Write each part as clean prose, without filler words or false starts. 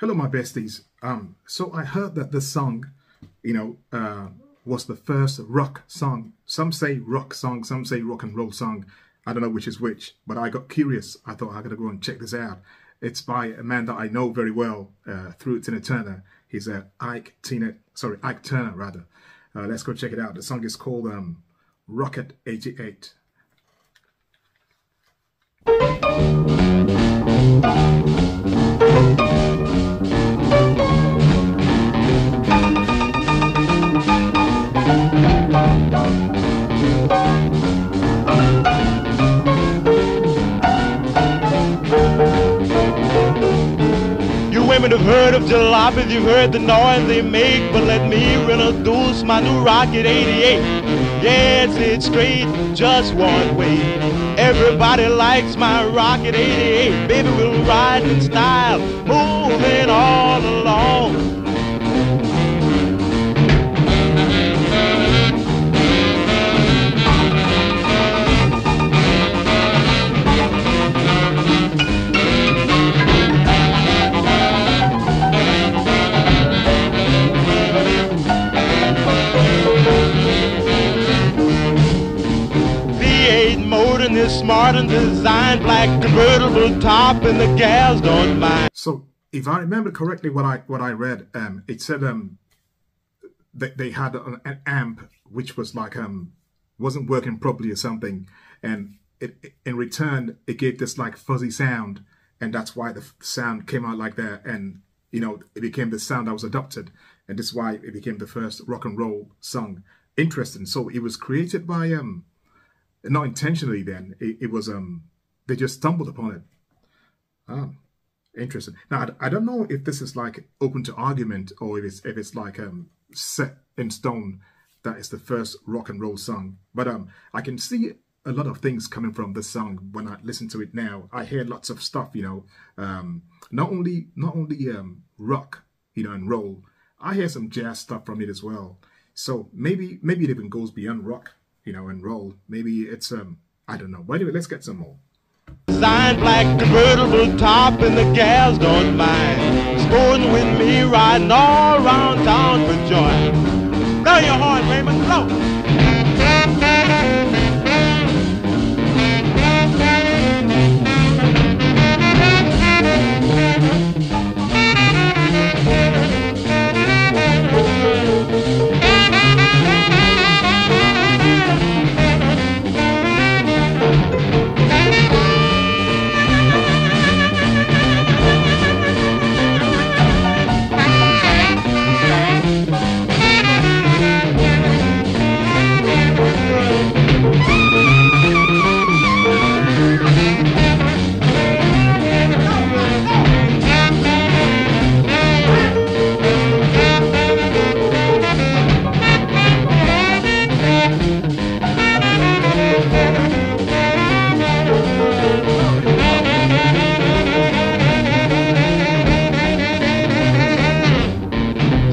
Hello, my besties. So I heard that this song, was the first rock song. Some say rock song, some say rock and roll song. I don't know which is which, but I got curious. I thought I gotta go and check this out. It's by a man that I know very well through Tina Turner. He's Ike Turner. Let's go check it out. The song is called Rocket 88. Women have heard of jalopies, you've heard the noise they make, but let me introduce my new Rocket 88. Yes, it's straight, just one way. Everybody likes my Rocket 88. Baby, we'll ride in style, moving all along. Smart and designed, black convertible top, and the gals don't mind. So, if I remember correctly, what I read, it said they had an amp which was like wasn't working properly or something, and it in return it gave this like fuzzy sound, and that's why the sound came out like that, and it became the sound that was adopted, and this is why it became the first rock and roll song. Interesting. So it was created by not intentionally then, it was, they just stumbled upon it. Ah, interesting. Now, I don't know if this is like open to argument or if it's like set in stone that is the first rock and roll song. But I can see a lot of things coming from this song when I listen to it now. I hear lots of stuff, not only rock, and roll. I hear some jazz stuff from it as well. So maybe it even goes beyond rock. And roll. Maybe it's I don't know. Wait a minute, let's get some more. Design black convertible top, and the gals don't mind. Sporting with me, riding all around town for joy. Blow your horn, Raymond, blow.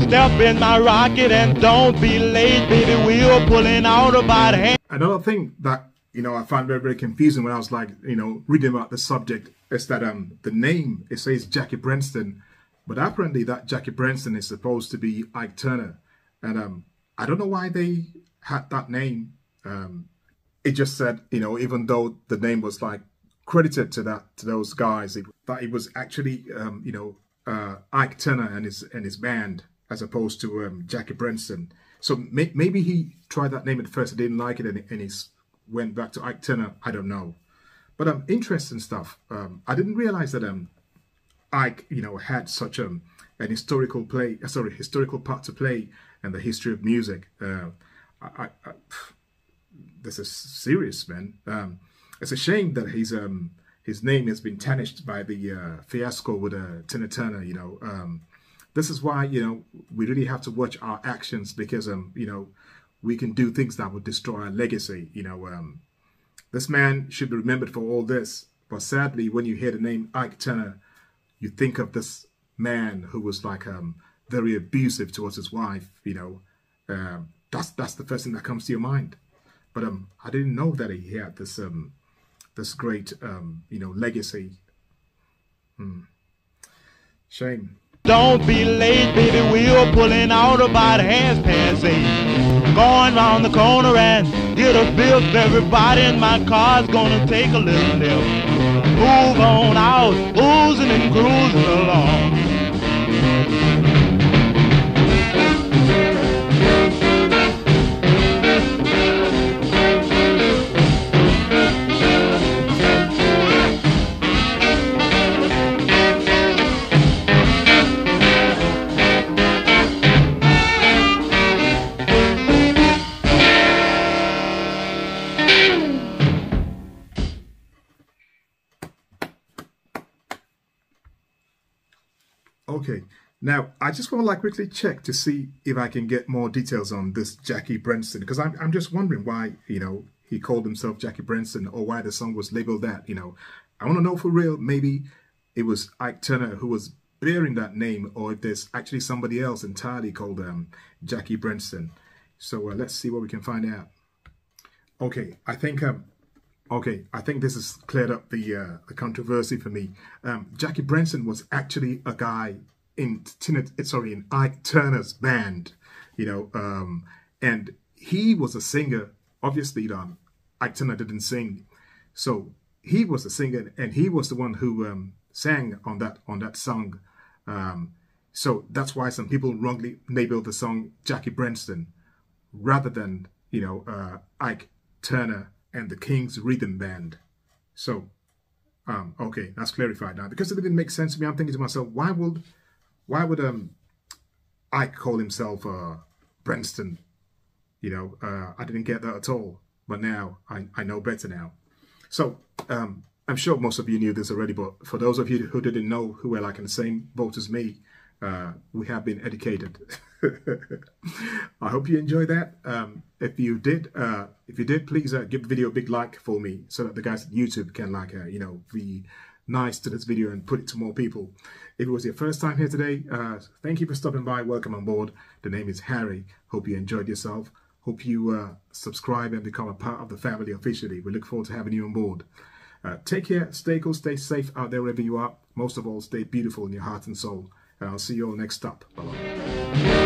Step in my rocket and don't be late, baby. We're pulling out about hand. Another thing that I found very, very confusing when I was like reading about the subject is that the name, it says Jackie Brenston, but apparently that Jackie Brenston is supposed to be Ike Turner, and I don't know why they had that name. It just said even though the name was like credited to those guys, that it was actually Ike Turner and his band, as opposed to Jackie Brenston. So maybe he tried that name at first, he didn't like it, and he went back to Ike Turner, I don't know. But interesting stuff. I didn't realize that Ike, had such an historical historical part to play in the history of music. This is serious, man. It's a shame that his name has been tarnished by the fiasco with Tina Turner, This is why, we really have to watch our actions, because, we can do things that would destroy our legacy. This man should be remembered for all this. But sadly, when you hear the name Ike Turner, you think of this man who was like very abusive towards his wife. That's the first thing that comes to your mind. But I didn't know that he had this this great legacy. Shame. Don't be late, baby, we're pulling out about 8:30. Going round the corner and get a bill. Everybody in my car's gonna take a little nip. Move on out, oozing and cruising along. Okay, now I just want to quickly check to see if I can get more details on this Jackie Brenston, because I'm just wondering why, you know, he called himself Jackie Brenston, or why the song was labeled that, you know. I want to know for real, maybe it was Ike Turner who was bearing that name, or if there's actually somebody else entirely called Jackie Brenston. So let's see what we can find out. Okay, I think this has cleared up the controversy for me. Jackie Brenston was actually a guy in Ike Turner's band, you know, and he was a singer. Obviously, Ike Turner didn't sing, so he was a singer, and he was the one who sang on that song. So that's why some people wrongly labeled the song Jackie Brenston, rather than, you know, Ike Turner and the King's Rhythm Band. So, okay, that's clarified now, because it didn't make sense to me. I'm thinking to myself, why would Ike call himself Brenston? You know, I didn't get that at all, but now I know better now. So I'm sure most of you knew this already, but for those of you who didn't know, who were like in the same boat as me, we have been educated. I hope you enjoyed that. If you did, please give the video a big like for me, so that the guys at YouTube can you know, be nice to this video and put it to more people. If it was your first time here today, thank you for stopping by. Welcome on board. The name is Harry. Hope you enjoyed yourself. Hope you subscribe and become a part of the family officially. We look forward to having you on board. Take care. Stay cool. Stay safe out there wherever you are. Most of all, stay beautiful in your heart and soul. And I'll see you all next up. Bye-bye.